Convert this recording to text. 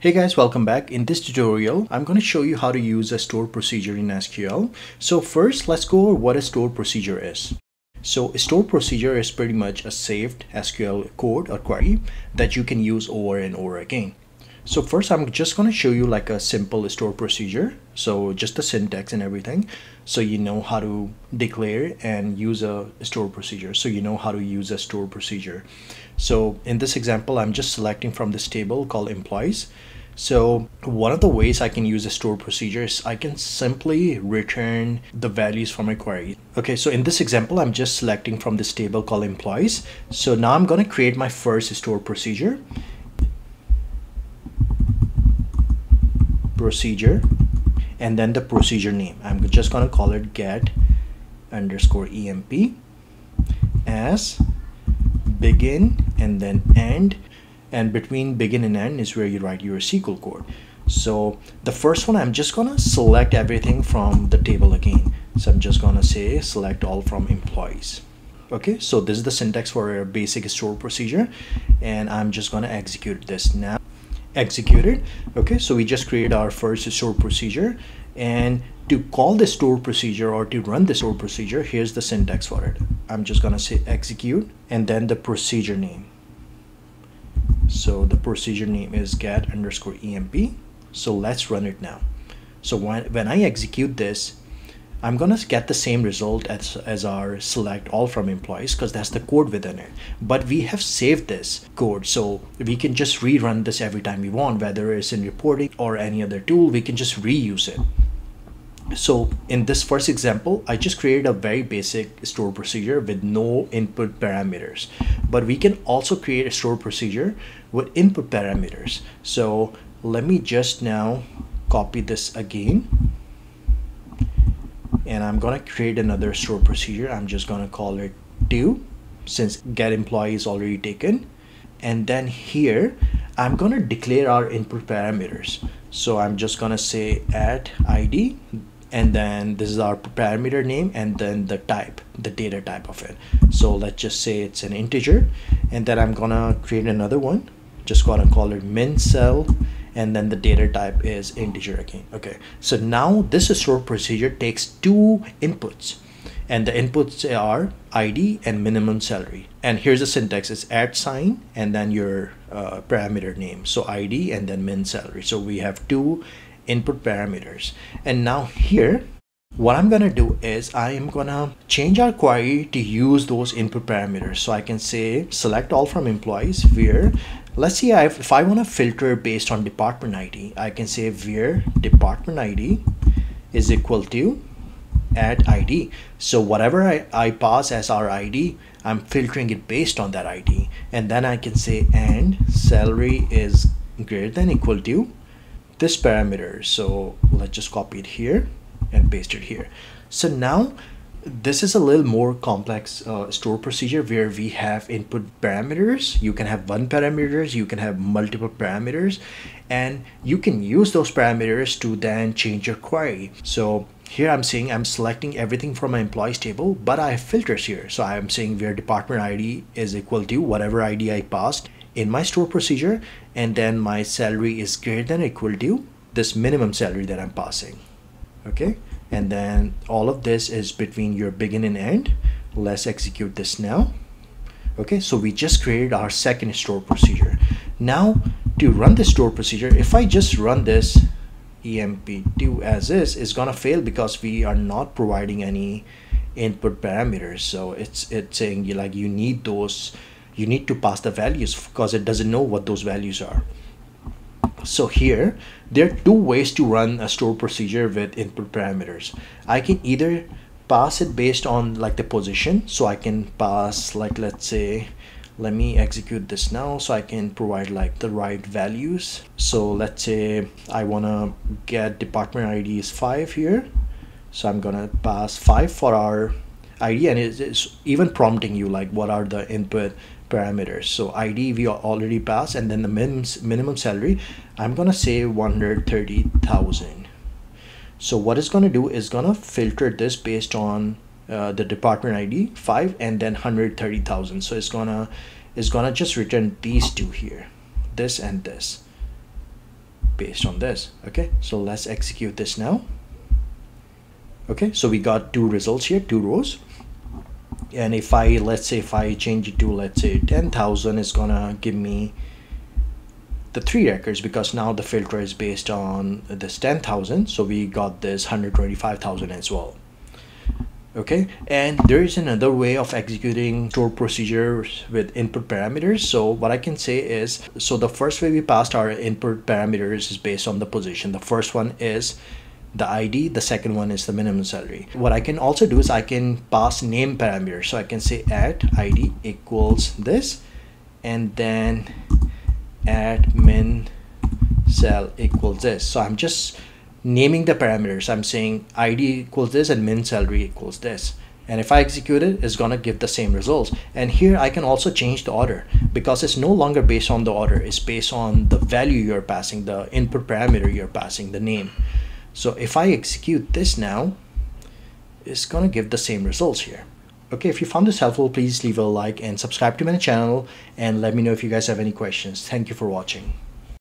Hey guys, welcome back. In this tutorial, I'm going to show you how to use a stored procedure in SQL. So first, let's go over what a stored procedure is. So a stored procedure is pretty much a saved SQL code or query that you can use over and over again. So first, I'm just going to show you like a simple stored procedure. So just the syntax and everything. So you know how to declare and use a stored procedure. So in this example, I'm just selecting from this table called employees. So one of the ways I can use a stored procedure is I can simply return the values from my query. Okay, so in this example, I'm just selecting from this table called employees. So now I'm going to create my first stored procedure. And then the procedure name. I'm just going to call it get underscore emp as begin and then end, and between begin and end is where you write your SQL code. So the first one, I'm just gonna select everything from the table again. So I'm just gonna say select all from employees. Okay, so this is the syntax for a basic stored procedure, and I'm just gonna execute this now. Executed. Okay, so we just created our first stored procedure, and to call the stored procedure or to run the stored procedure, here's the syntax for it. I'm just gonna say execute and then the procedure name. So the procedure name is get underscore emp. So let's run it now. So when I execute this, I'm gonna get the same result as our select all from employees because that's the code within it. But we have saved this code, so we can just rerun this every time we want, whether it's in reporting or any other tool, we can just reuse it. So in this first example, I just created a very basic stored procedure with no input parameters, but we can also create a stored procedure with input parameters. So let me just now copy this again, and I'm going to create another stored procedure. I'm just going to call it do, since get employee is already taken. And then here, I'm going to declare our input parameters. So I'm just going to say @id, and then this is our parameter name, and then the type, the data type of it. So let's just say it's an integer, and then I'm going to create another one. Just going to call it min cell, and then the data type is integer again. Okay, so now this stored procedure takes two inputs, and the inputs are ID and minimum salary. And here's the syntax, it's @ and then your parameter name. So ID and then min salary. So we have two input parameters. And now here, what I'm gonna do is I am gonna change our query to use those input parameters. So I can say select all from employees where, let's see if I wanna filter based on department ID, I can say where department ID is equal to @id. So whatever I pass as our ID, I'm filtering it based on that ID. And then I can say and salary is greater than equal to this parameter. So let's just copy it here and paste it here. So now this is a little more complex stored procedure where we have input parameters. You can have one parameters, you can have multiple parameters, and you can use those parameters to then change your query. So here I'm saying I'm selecting everything from my employees table, but I have filters here. So I'm saying where department ID is equal to whatever ID I passed in my stored procedure, and then my salary is greater than or equal to this minimum salary that I'm passing. Okay, and then all of this is between your begin and end. Let's execute this now. Okay, so we just created our second stored procedure. Now to run the stored procedure, if I just run this emp2 as is gonna fail because we are not providing any input parameters. So it's saying you need those, you need to pass the values because it doesn't know what those values are. So here there are two ways to run a stored procedure with input parameters. I can either pass it based on like the position, so I can pass like, let's say, let me execute this now, so I can provide like the right values. So let's say I wanna get department ID is 5 here. So I'm gonna pass 5 for our ID, and it's even prompting you like what are the input parameters. So ID we already passed, and then the minimum salary, I'm gonna say 130,000. So what it's gonna do is gonna filter this based on the department ID 5 and then 130,000. So it's gonna just return these two here, this and this. based on this. Okay, so let's execute this now. Okay, so we got two results here, two rows. And if I, let's say if I change it to, let's say 10,000, it's gonna give me the 3 records, because now the filter is based on this 10,000. So we got this 125,000 as well. Okay, and there is another way of executing stored procedures with input parameters. So what I can say is, so the first way we passed our input parameters is based on the position. The first one is the ID, the second one is the minimum salary. What I can also do is I can pass name parameter. So I can say @id equals this, and then @min_sal equals this. So I'm just naming the parameters. I'm saying ID equals this and min salary equals this, and if I execute it, it's gonna give the same results. And here I can also change the order, because it's no longer based on the order, it's based on the value you're passing, the input parameter you're passing, the name. So if I execute this now, it's gonna give the same results here. Okay, if you found this helpful, please leave a like and subscribe to my channel, and let me know if you guys have any questions. Thank you for watching.